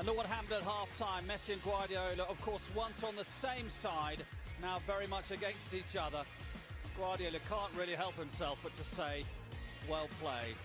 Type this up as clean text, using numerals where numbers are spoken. And look what happened at half-time. Messi and Guardiola, of course, once on the same side, now very much against each other. Guardiola can't really help himself but to say, well played.